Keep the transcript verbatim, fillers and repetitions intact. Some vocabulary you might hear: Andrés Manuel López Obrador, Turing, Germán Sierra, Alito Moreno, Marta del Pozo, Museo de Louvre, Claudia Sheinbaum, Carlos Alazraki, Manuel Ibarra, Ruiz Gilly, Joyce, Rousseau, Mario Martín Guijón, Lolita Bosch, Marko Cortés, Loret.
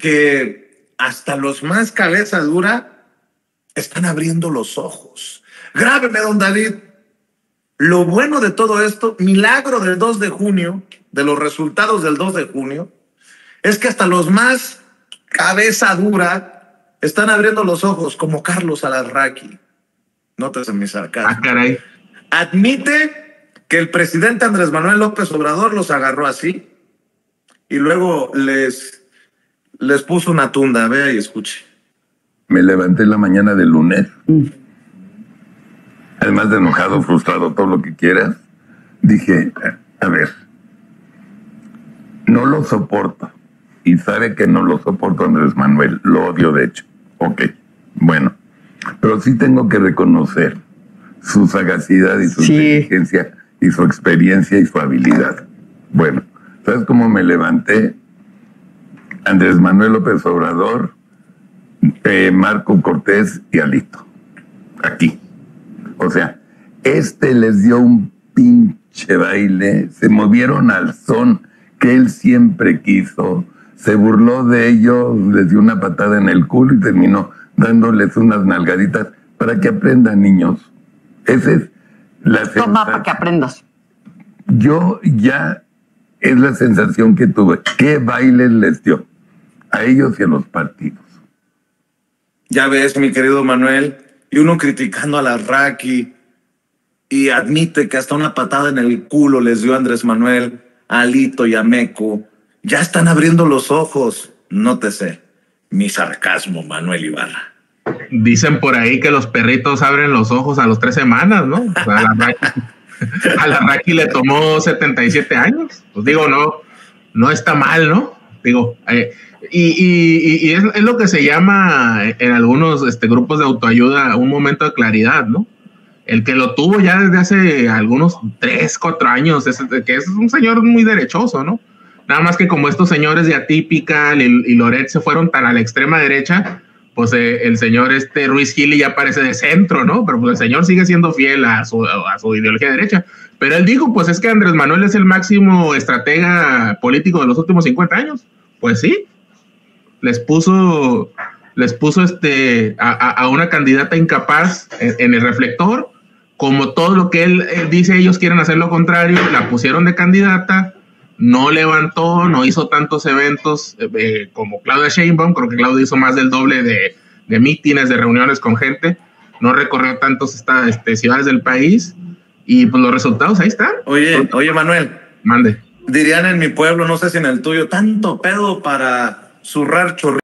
que hasta los más cabeza dura están abriendo los ojos. Grábeme, don David. Lo bueno de todo esto, milagro del dos de junio, de los resultados del dos de junio, es que hasta los más cabeza dura están abriendo los ojos, como Carlos Alazraki. Nótese mi sarcasmo. Ah, caray. Admite que el presidente Andrés Manuel López Obrador los agarró así y luego les, les puso una tunda. Vea y escuche. Me levanté la mañana del lunes. Mm. Además de enojado, frustrado, todo lo que quieras, dije, a ver, no lo soporto. Y sabe que no lo soporto, Andrés Manuel. Lo odio, de hecho. Ok, bueno. Pero sí tengo que reconocer su sagacidad y su sí. inteligencia y su experiencia y su habilidad. Bueno, ¿sabes cómo me levanté? Andrés Manuel López Obrador, eh, Marko Cortés y Alito. Aquí. O sea, este les dio un pinche baile, se movieron al son que él siempre quiso, se burló de ellos, les dio una patada en el culo y terminó dándoles unas nalgaditas para que aprendan, niños. Esa es la sensación. Toma para que aprendas. Yo ya es la sensación que tuve. ¿Qué bailes les dio? A ellos y a los partidos. Ya ves, mi querido Manuel. Y uno criticando a Alazraki y admite que hasta una patada en el culo les dio a Andrés Manuel, a Alito y a Meco. Ya están abriendo los ojos. Nótese mi sarcasmo, Manuel Ibarra. Dicen por ahí que los perritos abren los ojos a los tres semanas, ¿no? O sea, a Alazraki le tomó setenta y siete años. Pues digo, no, no está mal, ¿no? Digo, eh, y, y, y es, es lo que se llama en algunos este, grupos de autoayuda un momento de claridad, ¿no? El que lo tuvo ya desde hace algunos tres, cuatro años, es, que es un señor muy derechoso, ¿no? Nada más que como estos señores de Atípica y, y Loret se fueron tan a la extrema derecha, pues eh, el señor este Ruiz Gilly ya parece de centro, ¿no? Pero pues el señor sigue siendo fiel a su, a su ideología derecha. Pero él dijo, pues es que Andrés Manuel es el máximo estratega político de los últimos cincuenta años. Pues sí, les puso, les puso este, a, a una candidata incapaz en, en el reflector. Como todo lo que él, él dice, ellos quieren hacer lo contrario, la pusieron de candidata, no levantó, no hizo tantos eventos eh, como Claudia Sheinbaum. Creo que Claudia hizo más del doble de, de mítines, de reuniones con gente. No recorrió tantos esta, este, ciudades del país. Y pues los resultados ahí están. Oye, oye, Manuel. Mande. Dirían en mi pueblo, no sé si en el tuyo, tanto pedo para zurrar chorritos.